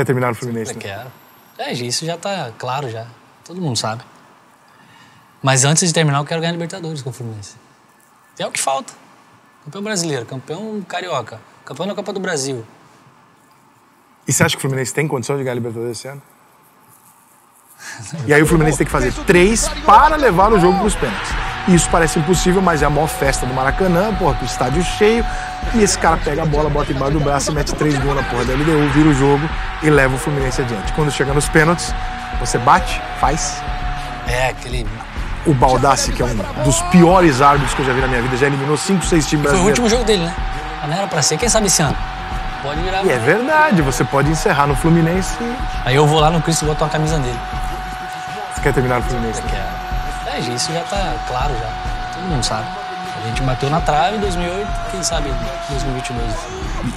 quer terminar no Fluminense? Né? Quero. É, isso já tá claro, já. Todo mundo sabe. Mas antes de terminar, eu quero ganhar Libertadores com o Fluminense. É o que falta. Campeão brasileiro, campeão carioca, campeão da Copa do Brasil. E você acha que o Fluminense tem condição de ganhar Libertadores esse ano? E aí o Fluminense tem que fazer 3 para levar o jogo para os pênaltis. Isso parece impossível, mas é a maior festa do Maracanã, porra, com o estádio cheio. E esse cara pega a bola, bota embaixo do braço e mete 3 gols na porra da LDU, vira o jogo e leva o Fluminense adiante. Quando chega nos pênaltis, você bate, faz. É, aquele... O Baldassi, que é um dos piores árbitros que eu já vi na minha vida, já eliminou 5, 6 times brasileiros. Foi o último jogo dele, né? Não era pra ser, quem sabe esse ano? Pode virar... E é verdade, você pode encerrar no Fluminense. Aí eu vou lá no Cristo e boto a camisa dele. Você quer terminar no Fluminense? Né? É, isso já tá claro, já. Todo mundo sabe. A gente bateu na trave em 2008, quem sabe em 2022.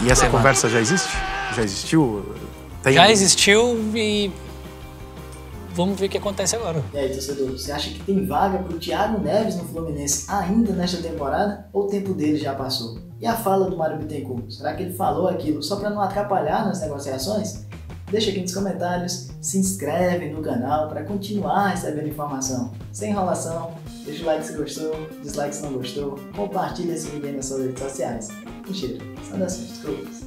E essa conversa já existe? Já existiu? Tem... Já existiu e... Vamos ver o que acontece agora. E aí, torcedor, você acha que tem vaga pro Thiago Neves no Fluminense ainda nesta temporada? Ou o tempo dele já passou? E a fala do Mário Bittencourt? Será que ele falou aquilo só para não atrapalhar nas negociações? Deixa aqui nos comentários, se inscreve no canal para continuar recebendo informação. Sem enrolação, deixa o like se gostou, dislike se não gostou, compartilha esse vídeo nas suas redes sociais. Mentira, são das minhas coisas.